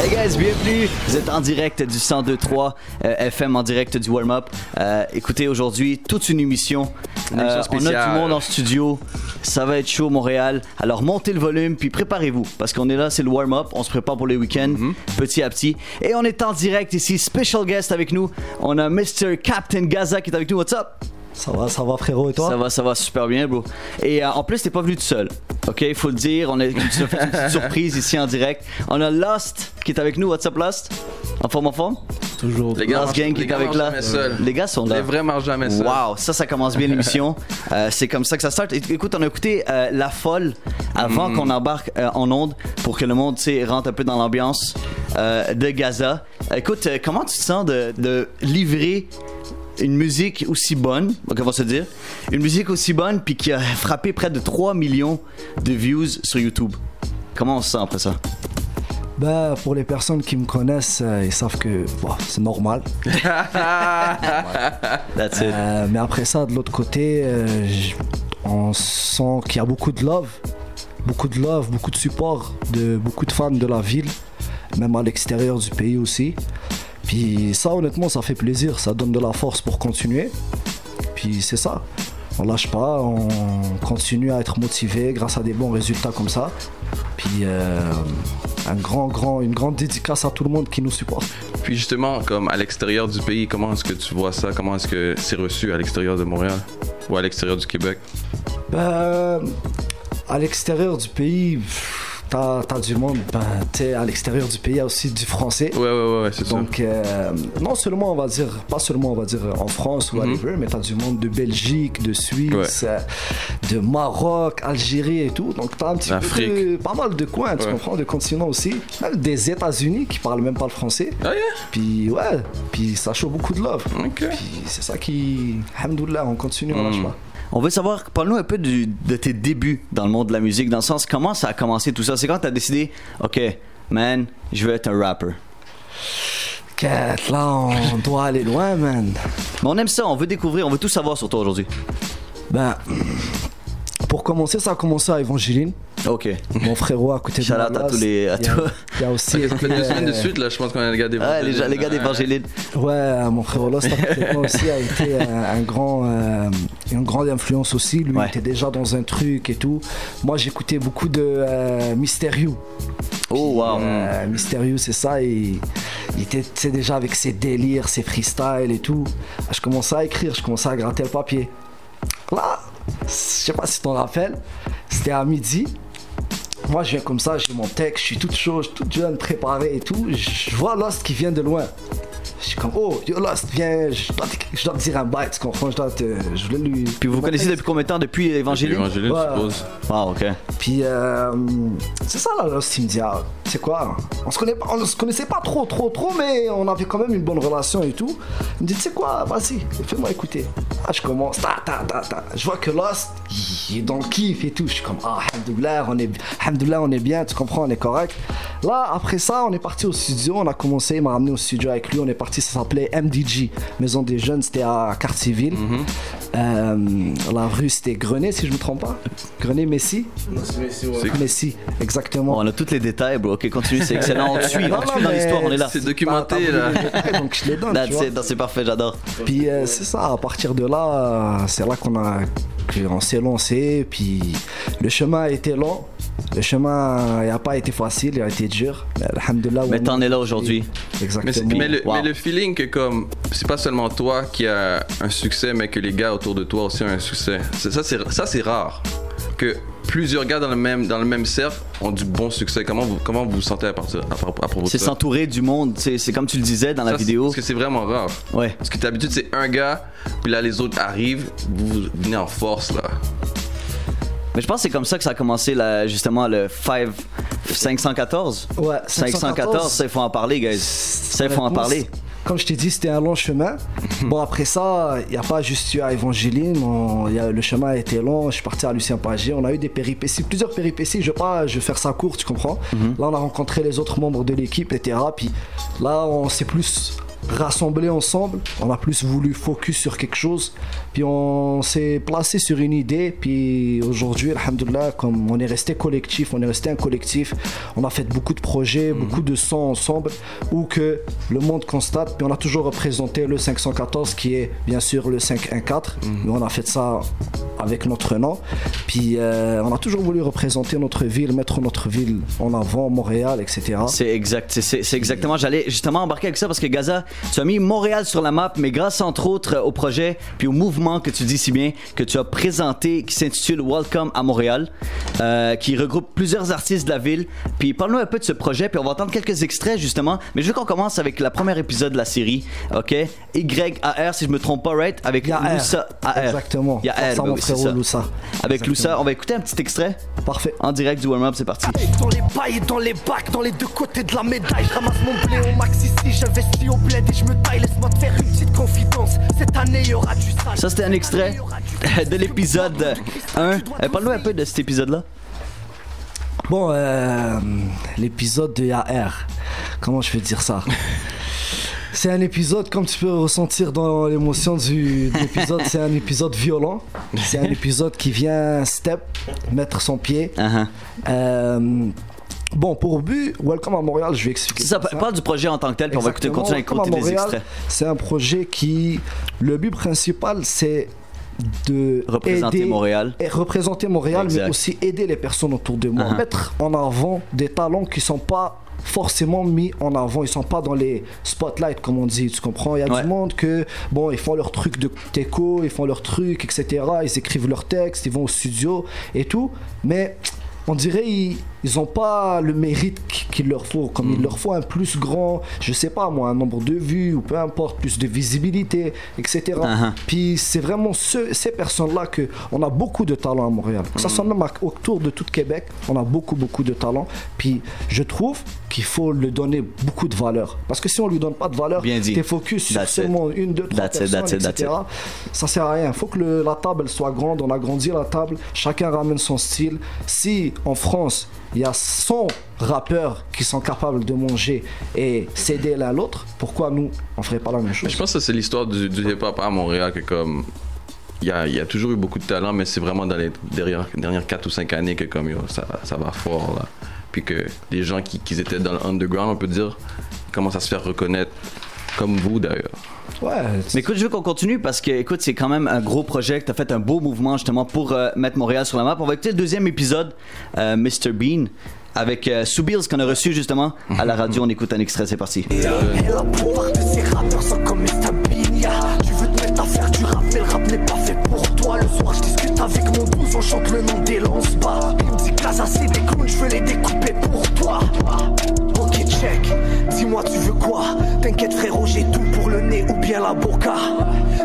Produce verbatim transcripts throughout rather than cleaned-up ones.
Hey guys, bienvenue! Vous êtes en direct du cent deux point trois euh, F M, en direct du warm-up. Euh, écoutez, aujourd'hui, toute une émission. Une émission euh, spéciale. On a tout le monde en studio. Ça va être chaud, Montréal. Alors, montez le volume, puis préparez-vous. Parce qu'on est là, c'est le warm-up. On se prépare pour les week-ends, mm-hmm. petit à petit. Et on est en direct ici. Special guest avec nous. On a mister Captain Gaza qui est avec nous. What's up? Ça va, ça va frérot, et toi? Ça va, ça va super bien, bro. Et euh, en plus, t'es pas venu tout seul. Ok, il faut le dire, on a, on a fait une petite surprise ici en direct. On a Lost qui est avec nous. What's up, Lost? En forme, en forme? Toujours. Les gars, Lost Gang qui est avec là. Les gars sont là. Les vraiment jamais seuls. Waouh, ça, ça commence bien l'émission. euh, c'est comme ça que ça start. Écoute, on a écouté euh, La Folle avant mm. qu'on embarque euh, en onde pour que le monde, tu sais, rentre un peu dans l'ambiance euh, de Gaza. Écoute, euh, comment tu te sens de, de livrer une musique aussi bonne, donc on va se dire, une musique aussi bonne puis qui a frappé près de trois millions de views sur YouTube. Comment on se sent après ça? Bah, pour les personnes qui me connaissent, euh, ils savent que bah, c'est normal. That's it. Euh, mais après ça, de l'autre côté, euh, on sent qu'il y a beaucoup de love, beaucoup de love, beaucoup de support de beaucoup de fans de la ville, même à l'extérieur du pays aussi. Puis ça, honnêtement, ça fait plaisir, ça donne de la force pour continuer. Puis c'est ça, on lâche pas, on continue à être motivé grâce à des bons résultats comme ça. Puis euh, un grand, grand, une grande dédicace à tout le monde qui nous supporte. Puis justement, comme à l'extérieur du pays, comment est-ce que tu vois ça? Comment est-ce que c'est reçu à l'extérieur de Montréal ou à l'extérieur du Québec? Ben, à l'extérieur du pays... Pff, T'as, t'as du monde, ben, t'es à l'extérieur du pays, il y a aussi du français. Ouais, ouais, ouais, c'est ça. Donc, euh, non seulement, on va dire, pas seulement, on va dire en France ou whatever, mm-hmm. mais t'as du monde de Belgique, de Suisse, ouais. de Maroc, Algérie et tout. Donc, t'as un petit Afrique. peu de, pas mal de coins, tu ouais. comprends, de continents aussi. Même des États-Unis qui parlent même pas le français. Ah, yeah. Puis, ouais, puis ça chauffe beaucoup de love. Okay. Puis, c'est ça qui, alhamdoulilah, on continue, mm. on lâche pas. On veut savoir, parle-nous un peu du, de tes débuts dans le monde de la musique, dans le sens comment ça a commencé tout ça. C'est quand t'as décidé, ok, man, je veux être un rapper. Quête, là, on doit aller loin, man. Mais on aime ça, on veut découvrir, on veut tout savoir sur toi aujourd'hui. Ben, pour commencer, ça a commencé à Evangeline. Ok. Mon frérot à côté de moi. Shout-out à tous les. À toi. Il y a aussi. Ça fait deux semaines de suite, là, je pense qu'on a les gars d'Evangeline. Ouais, les gars d'Evangeline. Ouais, mon frérot Lost, moi aussi, a été un, un grand, euh, une grande influence aussi. Lui, ouais. il était déjà dans un truc et tout. Moi, j'écoutais beaucoup de euh, Mysterio. Oh, wow. Euh, Mysterio, c'est ça. Il, il était déjà avec ses délires, ses freestyles et tout. Je commençais à écrire, je commençais à gratter le papier. Là, je sais pas si tu t'en rappelles, c'était à midi. Moi, je viens comme ça, j'ai mon texte, je suis toute chaude, toute jeune, préparée et tout. Je vois Lost qui vient de loin. Je suis comme, oh, yo Lost, viens, je dois, je dois te dire un bite, tu comprends, je dois te... Je voulais lui... Puis vous vous connaissez depuis combien de temps, depuis Evangeline? Depuis Evangeline, ouais. je suppose. Ah, ok. Puis, euh, c'est ça, là, Lost, il me dit, ah, tu sais quoi, on se, connaît, on se connaissait pas trop, trop, trop, mais on avait quand même une bonne relation et tout. Il me dit, tu sais quoi, vas-y, fais-moi écouter. Ah, je commence, ta, ta, ta, ta. Je vois que Lost, il est dans le kiff et tout. Je suis comme, ah, alhamdoulilah, on est... Alhamdoulilah, on est bien, tu comprends, on est correct. Là, après ça, on est parti au studio, on a commencé, il m'a ramené au studio avec lui, on est parti, ça s'appelait M D G, Maison des Jeunes, c'était à Quartier-Ville. Mm-hmm. euh, la rue, c'était Grenet, si je ne me trompe pas. Grenet, Messi. Non, c'est Messi, ouais. Messi, exactement. Bon, on a tous les détails, bro. Ok, continue, c'est excellent. On suit, non, on non, suit dans l'histoire, on est là. C'est documenté, là. Détails, donc, je les donne, là, tu vois. C'est parfait, j'adore. Puis, euh, c'est ça, à partir de là, c'est là qu'on a... On s'est lancé, puis le chemin a été long. Le chemin n'a pas été facile, il a été dur. Alhamdoulilah, mais t'en es là aujourd'hui. Exactement. Mais, mais, le, wow. mais le feeling que comme c'est pas seulement toi qui a un succès, mais que les gars autour de toi aussi ont un succès. C'est, ça, c'est, ça c'est rare. Que plusieurs gars dans le même dans le même cercle ont du bon succès. Comment vous comment vous, vous sentez à partir à, à, à propos de ça? C'est s'entourer du monde. C'est, c'est comme tu le disais dans ça, la vidéo. Parce que c'est vraiment rare. Ouais. Parce que d'habitude c'est un gars, puis là les autres arrivent, vous, vous venez en force là. Mais je pense que c'est comme ça que ça a commencé là, justement le cinq cent quatorze. Ouais, cinq cent quatorze, ça il faut en parler, guys. Ça il faut en parler. Comme je t'ai dit, c'était un long chemin. Bon, après ça, il n'y a pas juste eu à Evangeline. On, y a, le chemin a été long. Je suis parti à Lucien Pagé. On a eu des péripéties, plusieurs péripéties. Je ne vais pas je vais faire ça court, tu comprends. Mm-hmm. Là, on a rencontré les autres membres de l'équipe, et cetera. Puis là, on s'est plus rassemblés ensemble, on a plus voulu focus sur quelque chose, puis on s'est placé sur une idée, puis aujourd'hui, alhamdoulilah, comme on est resté collectif, on est resté un collectif, on a fait beaucoup de projets, mmh. beaucoup de sons ensemble, où que le monde constate, puis on a toujours représenté le cinq cent quatorze qui est bien sûr le cinq un quatre, mmh. mais on a fait ça avec notre nom, puis euh, on a toujours voulu représenter notre ville, mettre notre ville en avant, Montréal, et cetera. C'est exact, c'est, c'est exactement, j'allais justement embarquer avec ça parce que Gaza, tu as mis Montréal sur la map, mais grâce entre autres au projet puis au mouvement que tu dis si bien, que tu as présenté, qui s'intitule Welcome à Montréal, euh, qui regroupe plusieurs artistes de la ville. Puis parle-nous un peu de ce projet, puis on va entendre quelques extraits justement, mais je veux qu'on commence avec la première épisode de la série, ok? Y A R, si je me trompe pas, right? Avec Loussa. Exactement. Y A R, ça, oui, c'est ça. Loussa. Avec Loussa, on va écouter un petit extrait. Parfait. En direct du warm-up, c'est parti. Dans les bails, dans les bacs, dans les deux côtés de la médaille, je ramasse mon blé au max ici, j'investis au bled et je me taille, laisse-moi te faire une petite confidence. Cette année, il y aura du sale. Ça, c'était un extrait de l'épisode un. Parle-nous un peu de cet épisode-là. Bon, euh, l'épisode de Y A R. Comment je vais dire ça? C'est un épisode, comme tu peux ressentir dans l'émotion du, de l'épisode, c'est un épisode violent. C'est un épisode qui vient step, mettre son pied. Uh-huh. euh, Bon, pour but, Welcome à Montréal, je vais expliquer. Ça, ça. Parle du projet en tant que tel, puis on va écouter, continuer à écouter des extraits. C'est un projet qui, le but principal, c'est de représenter aider, Montréal, et représenter Montréal, exact. Mais aussi aider les personnes autour de moi, uh-huh. mettre en avant des talents qui sont pas forcément mis en avant, ils sont pas dans les spotlights comme on dit, tu comprends, il y a ouais. du monde que, bon, ils font leur truc de techo, ils font leur truc, et cetera, ils écrivent leurs textes, ils vont au studio et tout, mais on dirait ils, ils ont pas le mérite qu'il leur faut, comme mmh. il leur faut un plus grand, je sais pas moi, un nombre de vues ou peu importe, plus de visibilité, et cetera. Uh-huh. Puis c'est vraiment ce, ces personnes-là que on a beaucoup de talent à Montréal. Mmh. Ça, ça me marque autour de tout Québec, on a beaucoup beaucoup de talent. Puis je trouve qu'il faut lui donner beaucoup de valeur, parce que si on lui donne pas de valeur, t'es focus sur that's seulement it. une, deux, trois that's personnes, it, that's et cetera. It, ça sert à rien. Faut que le, la table soit grande. On a grandi la table. Chacun ramène son style. Si en France, il y a cent rappeurs qui sont capables de manger et s'aider l'un l'autre, pourquoi nous, on ferait pas la même chose? Je pense que c'est l'histoire du, du hip-hop à Montréal, que comme il y a, y a toujours eu beaucoup de talent, mais c'est vraiment dans les dernières, dernières quatre ou cinq années que comme yo, ça, ça va fort là. Puis que les gens qui, qui étaient dans l'underground, on peut dire, commencent à se faire reconnaître, comme vous d'ailleurs. Ouais, mais écoute, je veux qu'on continue parce que, écoute, c'est quand même un gros projet. T'as fait un beau mouvement justement pour euh, mettre Montréal sur la map. On va écouter le deuxième épisode, euh, mister Bean, avec euh, Soubilz qu'on a reçu justement à la radio. On écoute un extrait, c'est parti. Et la plupart de ces rappeurs sont comme mister Bean. Tu veux te mettre à faire du rap, mais le rap n'est pas fait pour toi. Le soir, je discute avec mon douze, on chante le nom des lance-bas. Il me dit que Gaza, c'est des clowns, je veux les découper pour toi. Ok, check. Dis-moi, tu veux quoi? T'inquiète, frérot, j'ai tout pour le nez ou bien la boca.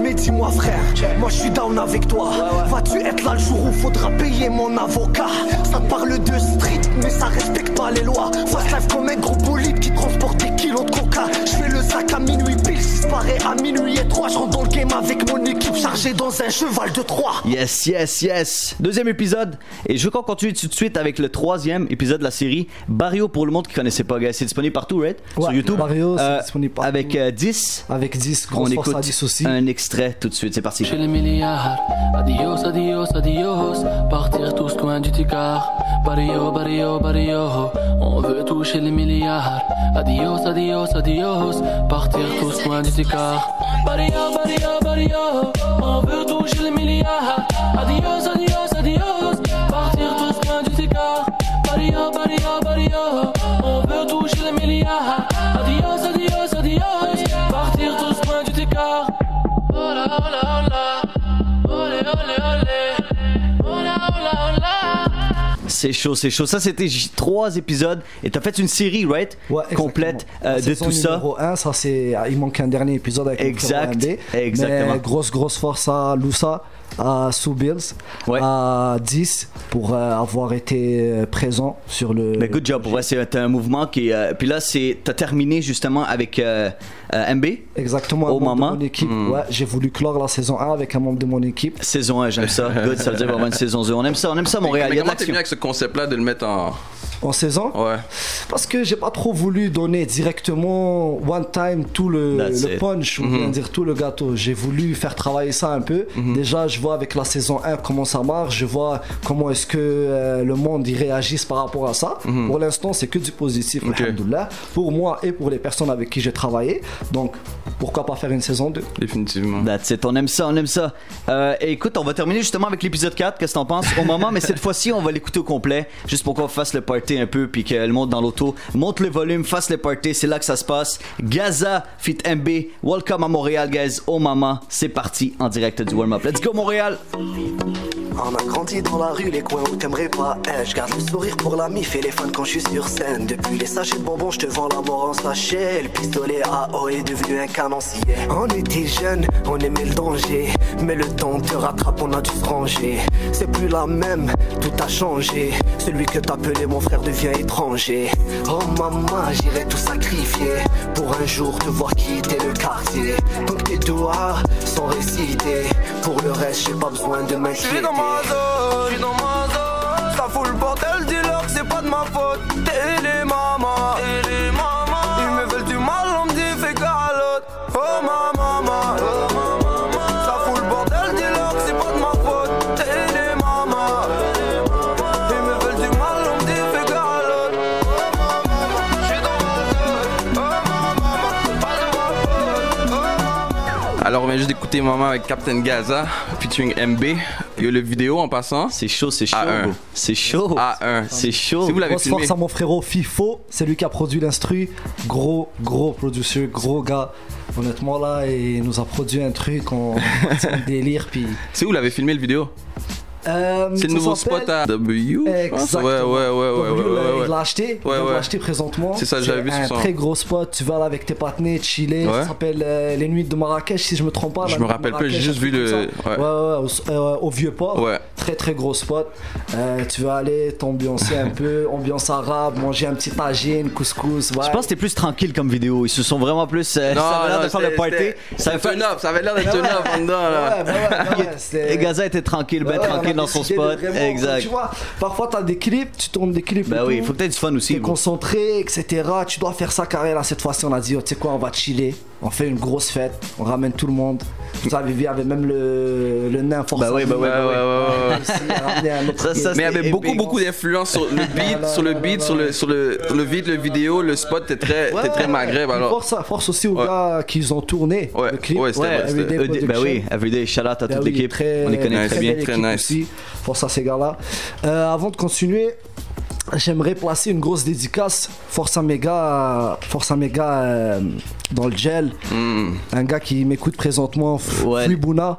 Mais dis-moi, frère, moi je suis down avec toi. Vas-tu être là le jour où faudra payer mon avocat? Ça parle de street, mais ça respecte pas les lois. Fast life comme un gros bolide qui transporte des kilos de coca. Je fais le sac à minuit pile, si je parais à minuit et trois. Je rentre dans le game avec mon équipe chargée dans un cheval de Troie. Yes, yes, yes. Deuxième épisode. Et je veux qu'on continue tout de suite avec le troisième épisode de la série Barrio, pour le monde qui connaissait pas. C'est disponible partout, right? Ouais, sur YouTube, Barrio, euh, avec euh, Dix, avec Dix, on écoute Dix un extrait tout de suite, c'est parti. Chez les milliards, adios, adios, adios, partir tous loin du ticard, Barrio, Barrio, Barrio, on veut toucher les milliards, adios, adios, adios, partir tous loin du ticard, Barrio, Barrio, Barrio, on veut toucher les milliards, adios, adios, adios, partir tous loin du ticard, Barrio, Barrio, Barrio, on veut toucher les milliards. Adios, adios, adios, partir tous loin du décor. Ola, ola, ola, olé, olé, olé, ola, ola, ola. C'est chaud, c'est chaud. Ça, c'était trois épisodes et t'as fait une série, right? Ouais, complète euh, de tout ça. Numéro un, ça c'est. Il manque un dernier épisode avec exact, M B. Exactement. Mais grosse, grosse force à Loussa, à Soubilz, ouais. à Dix pour euh, avoir été présent sur le. Mais good job, ouais, c'est un mouvement qui. Euh, puis là, c'est t'as terminé justement avec euh, euh, M B. Exactement. Au moment. Mm. Ouais, j'ai voulu clore la saison un avec un membre de mon équipe. Saison un, j'aime ça. Good, ça veut dire avoir une saison deux. On aime ça, on aime ça Montréal. Mais, mais il y a de l'action. T'es venu avec ce concept-là de le mettre en en saison. Ouais. Parce que j'ai pas trop voulu donner directement one time tout le, le punch, mm-hmm. ou bien dire tout le gâteau. J'ai voulu faire travailler ça un peu. Mm-hmm. Déjà, je vois avec la saison un comment ça marche, je vois comment est-ce que euh, le monde y réagisse par rapport à ça. Mm-hmm. Pour l'instant, c'est que du positif, okay. alhamdoulilah, pour moi et pour les personnes avec qui j'ai travaillé. Donc, pourquoi pas faire une saison deux? Définitivement. That's it, on aime ça, on aime ça. Euh, écoute, on va terminer justement avec l'épisode quatre, qu'est-ce que t'en penses au moment, mais cette fois-ci, on va l'écouter au complet, juste pour qu'on fasse le party un peu, puis qu'elle monte dans l'auto, monte le volume, fasse le party, c'est là que ça se passe. Gaza, fit M B, welcome à Montréal, guys, au moment, c'est parti en direct du warm-up. Let's go, Montréal! On a grandi dans la rue, les coins où t'aimerais pas, hein. Je garde le sourire pour la mif et les fans quand je suis sur scène. Depuis les sachets de bonbons, je te vends la mort en sachet. Le pistolet A O est devenu un canon scié. On était jeunes, on aimait le danger, mais le temps te rattrape, on a dû se ranger. C'est plus la même, tout a changé. Celui que t'appelais mon frère devient étranger. Oh maman, j'irai tout sacrifier pour un jour te voir quitter le quartier. Tant que tes doigts sont récités, pour le reste j'ai pas besoin de m'inquiéter. Je suis dans ma zone, ça fout le bordel, dis-leur que c'est pas de ma faute. T'es les mamas, ils me veulent du mal, on me dit fais calotte. Oh ma maman, ça fout le bordel, dis-leur que c'est pas de ma faute. T'es les mamas, ils me veulent du mal, on me dit fais calotte. Oh maman, je suis dans ma zone, oh maman, c'est pas de ma faute. Oh maman. Alors on vient juste d'écouter Maman avec Captain Gaza, featuring M B. Il y a le vidéo en passant. C'est chaud, c'est chaud. A un. C'est chaud. A un. C'est chaud. Si vous l'avez filmé. Force à mon frérot FIFO, c'est lui qui a produit l'instru. Gros, gros producteur, gros gars. Honnêtement là, il nous a produit un truc, on c'est un délire. Puis. C'est où vous l'avez filmé le vidéo? Euh, c'est le nouveau spot à W. Exactement. Ouais, ouais, ouais, ouais, w, ouais. Il l'a acheté. Ouais, il ouais. l'a acheté présentement. C'est ça, j'avais vu sur ça. C'est un très gros spot. Tu vas là avec tes partenaires, chiller. Ouais. Ça s'appelle euh, les nuits de Marrakech, si je me trompe pas. Je me rappelle pas, j'ai juste vu le. Ouais, ouais, ouais, au, euh, au vieux port. Ouais. Très, très gros spot. Euh, tu vas aller t'ambiancer un peu, ambiance arabe, manger un petit tagine, couscous. Ouais. Je pense que t'es plus tranquille comme vidéo. Ils se sont vraiment plus. Euh, non, ça avait l'air de faire le party. Ça avait l'air d'être un up dedans. Et Gaza était tranquille, ben tranquille. Dans son spot, vraiment, exact. Tu vois, parfois t'as des clips, tu tournes des clips. Bah oui, il faut peut-être du fun aussi. T'es concentré, et cetera. Tu dois faire ça carré là cette fois-ci. On a dit, oh, tu sais quoi, on va chiller. On fait une grosse fête, on ramène tout le monde. Vous avez vu, avec même le, le nain forcément. Bah oui, bah ouais, ouais, ouais, ouais, ouais. Ça, ça, mais avec beaucoup, beaucoup d'influence sur le beat, sur le beat, sur le, sur le, sur le vide, le vidéo, le spot, t'es très, ouais, t'es très Maghreb alors. Force, force aussi aux ouais. gars qu'ils ont tourné. Ouais, le clip. Ouais, c'était ouais, Everyday. Everyday bah oui, Everyday, shout out à toute l'équipe. On les connaît très bien, très nice. Force à ces gars-là. Euh, avant de continuer. J'aimerais placer une grosse dédicace, force à mes gars, force à mes gars euh, dans le gel, mm. un gars qui m'écoute présentement, F- ouais. Fouibouna.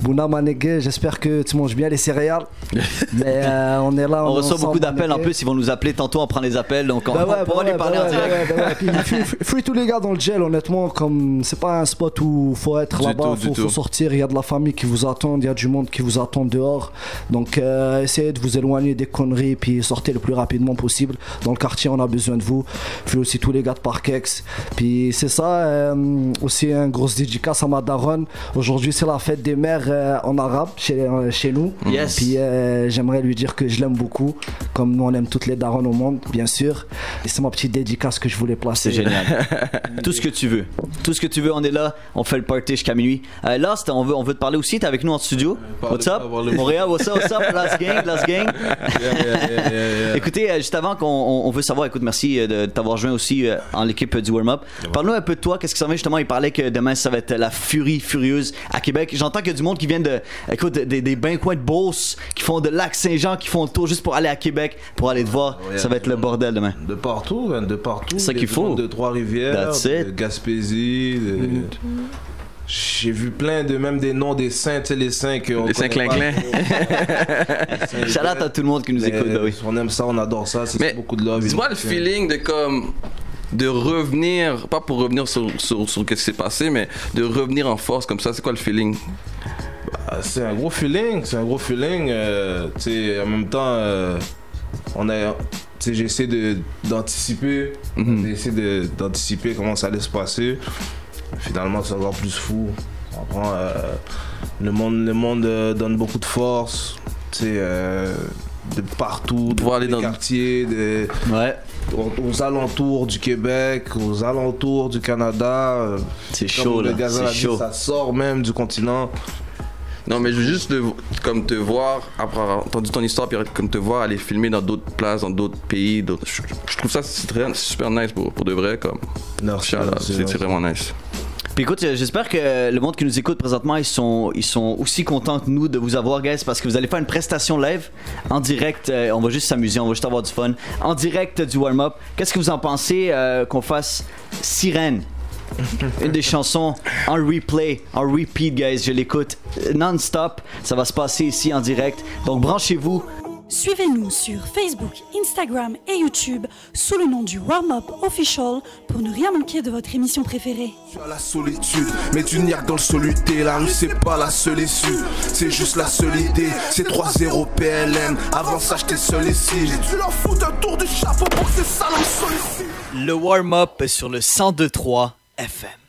Bouna Manegué, j'espère que tu manges bien les céréales. Mais euh, on est là. On, on reçoit beaucoup d'appels Manegué. En plus, ils vont nous appeler tantôt, on prend les appels. Donc on va bah ouais, bah ouais, lui parler bah en direct. Bah ouais, bah ouais. Puis, fuis, fuis tous les gars dans le gel, honnêtement. Comme c'est pas un spot où faut être du là-bas, tout, faut, faut sortir. Il y a de la famille qui vous attend, il y a du monde qui vous attend dehors. Donc euh, essayez de vous éloigner des conneries, puis sortez le plus rapidement possible. Dans le quartier, on a besoin de vous. Puis aussi tous les gars de Parkex. Puis c'est ça, euh, aussi un gros dédicace à ma daronne. Aujourd'hui, c'est la fête des mères. Euh, en arabe chez, euh, chez nous yes. Puis euh, j'aimerais lui dire que je l'aime beaucoup comme nous on aime toutes les darons au monde bien sûr et c'est ma petite dédicace que je voulais placer. C'est génial. Tout ce que tu veux, tout ce que tu veux, on est là, on fait le party jusqu'à minuit. euh, Lost, on veut, on veut te parler aussi, t'es avec nous en studio. Parle what's up Montréal, what's up, what's up last gang, last gang. Yeah, yeah, yeah, yeah, yeah. Écoutez, euh, juste avant qu'on on veut savoir, écoute merci de t'avoir joint aussi euh, en l'équipe du warm-up. Yeah, parle-nous un peu de toi, qu'est-ce qui s'en vient justement, il parlait que demain ça va être la furie furieuse à Québec, j'entends que du monde qui viennent de, écoute, des, des bains coins de Beauce, qui font de Lac-Saint-Jean, qui font le tour juste pour aller à Québec, pour aller te voir. Ouais, ça va être le bordel demain. De partout, hein, de partout. C'est ça qu'il faut. De Trois-Rivières, de Gaspésie, de... Mm-hmm. J'ai vu plein de, même des noms des saints, tu sais, les saints que on les saints clinclins. Shout-out à tout le monde qui nous écoute. Bah oui. On aime ça, on adore ça, c'est, mais c'est beaucoup de love. Dis-moi le feeling de comme... de revenir, pas pour revenir sur, sur, sur ce qui s'est passé, mais de revenir en force comme ça, c'est quoi le feeling? Bah, c'est un gros feeling, c'est un gros feeling. Euh, tu sais, en même temps, euh, on a, tu sais, j'ai essayé de, d'anticiper, mm-hmm. j'ai essayé de, d'anticiper comment ça allait se passer. Finalement, c'est encore plus fou. Après, euh, le monde, le monde euh, donne beaucoup de force. Tu sais, euh, de partout, de voir dans les quartiers, des... ouais. aux, aux alentours du Québec, aux alentours du Canada. C'est chaud, là. C'est chaud. Ça sort même du continent. Non, mais je veux juste te, comme te voir, après avoir entendu ton histoire, puis comme te voir aller filmer dans d'autres places, dans d'autres pays. D'autres... Je, je trouve ça c'est très, super nice pour, pour de vrai. Comme... Merci. C'est vraiment nice. Puis écoute, j'espère que le monde qui nous écoute présentement, ils sont, ils sont aussi contents que nous de vous avoir, guys, parce que vous allez faire une prestation live en direct. Euh, on va juste s'amuser, on va juste avoir du fun. En direct du warm-up, qu'est-ce que vous en pensez euh, qu'on fasse Sirène? Une des chansons en replay, en repeat, guys. Je l'écoute non-stop. Ça va se passer ici en direct. Donc branchez-vous. Suivez-nous sur Facebook, Instagram et YouTube sous le nom du Warm-Up Official pour ne rien manquer de votre émission préférée. La solitude, mais du niaque dans le soluté, la rue c'est pas la seule issue, c'est juste la seule idée, c'est trois zéro P L M, avant ça j'étais seul ici, j'ai dû leur foutre un tour du chapeau pour que ces salons soient ici. Le Warm-Up sur le cent deux point trois F M.